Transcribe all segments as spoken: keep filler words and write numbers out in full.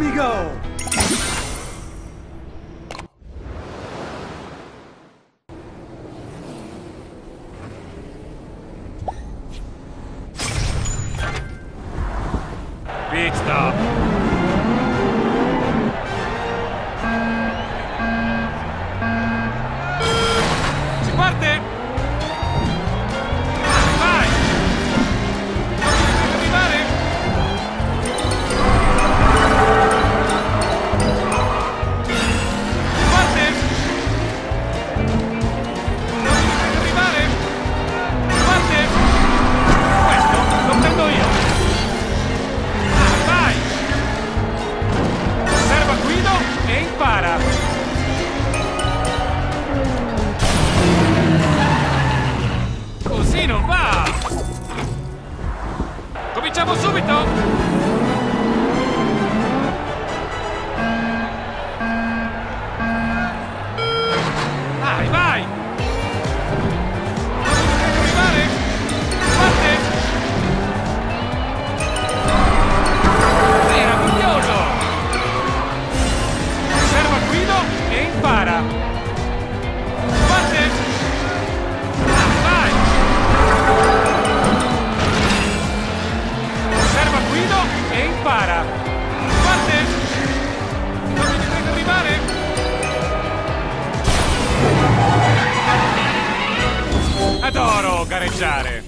me go! Pit stop. Si parte! Vai! Dove arrivare? Si parte! Dove arrivare? Si parte! Questo lo prendo io! Vai! Osserva Guido e impara! Così non va! Cominciamo subito! Vai, vai! Dovete arrivare! Parte! Meraviglioso! Osserva Guido e impara! E impara! Parte! Dove dovete arrivare? Adoro gareggiare!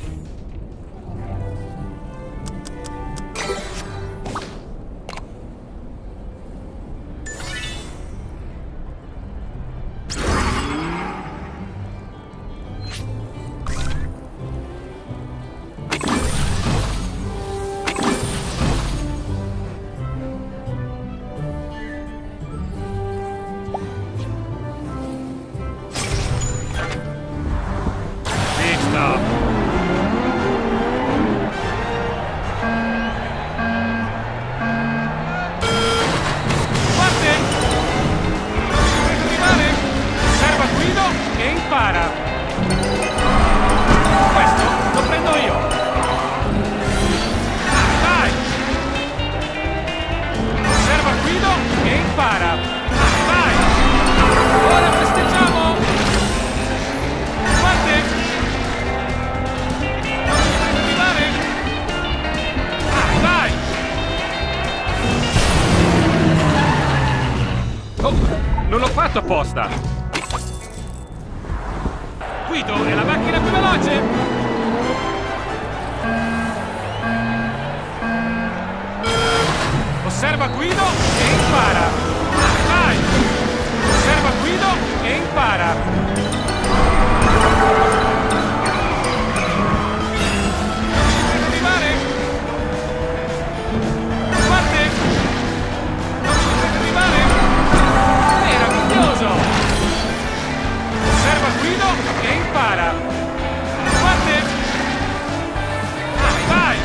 Impara! Questo lo prendo io! Vai! Osserva Guido e impara! Vai! Ora festeggiamo! Guarda! Dovete arrivare! Vai! Oh! Non l'ho fatto apposta! Guido è la macchina più veloce! Osserva Guido e impara! Vai! Osserva Guido e impara! Dovete arrivare! Parte! Dovete arrivare! Meraviglioso! Osserva Guido e impara! Guarda! Ah, vai!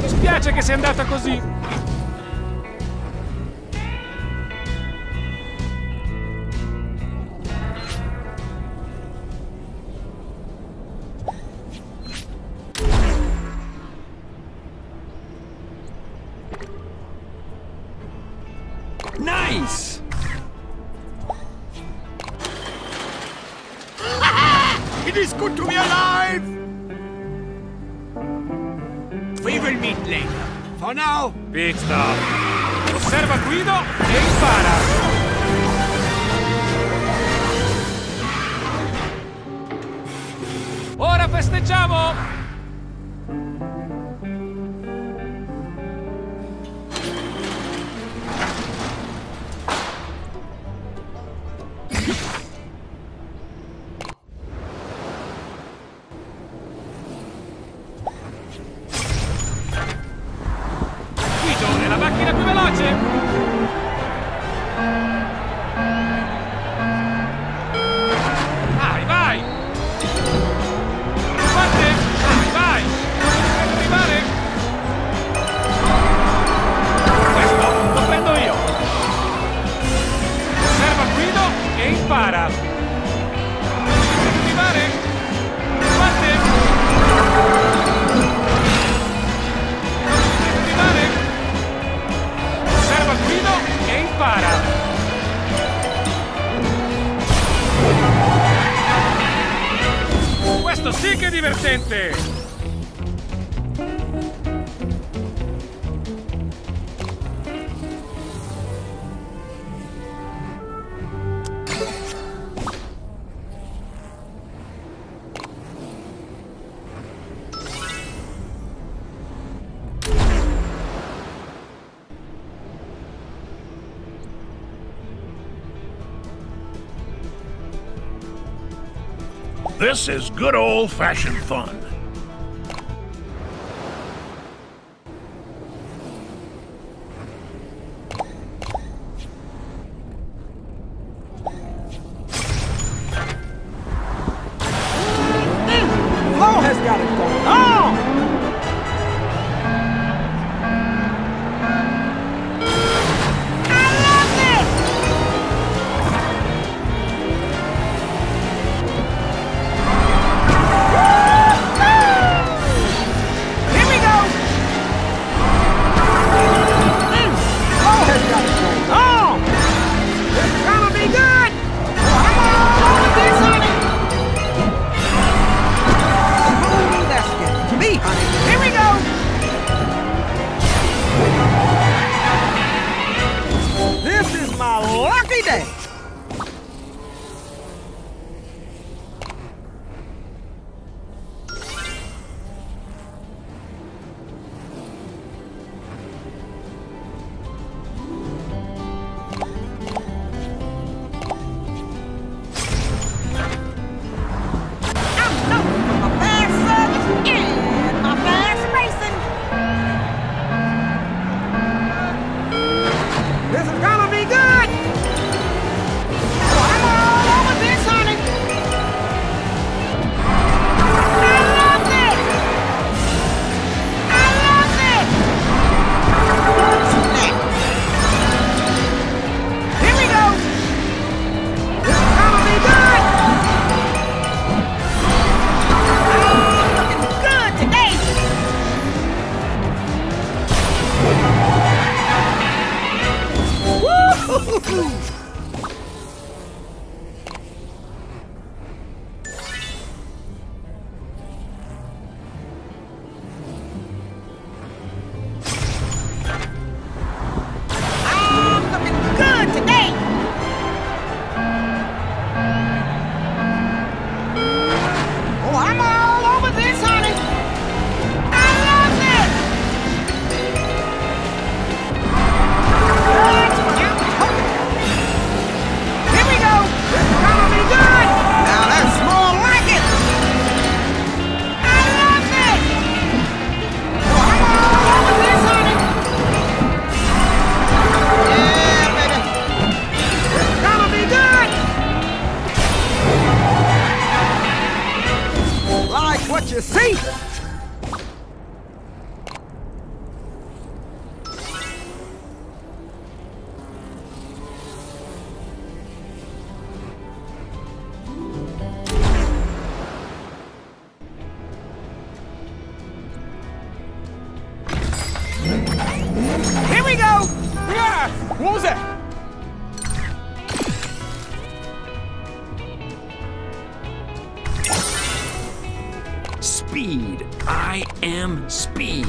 Mi spiace che sia andata così! Nice! It is good to be alive! We will meet later. For now... Pit stop! Osserva Guido e impara! Ora festeggiamo! Guido This is good old-fashioned fun. Speed. I am speed.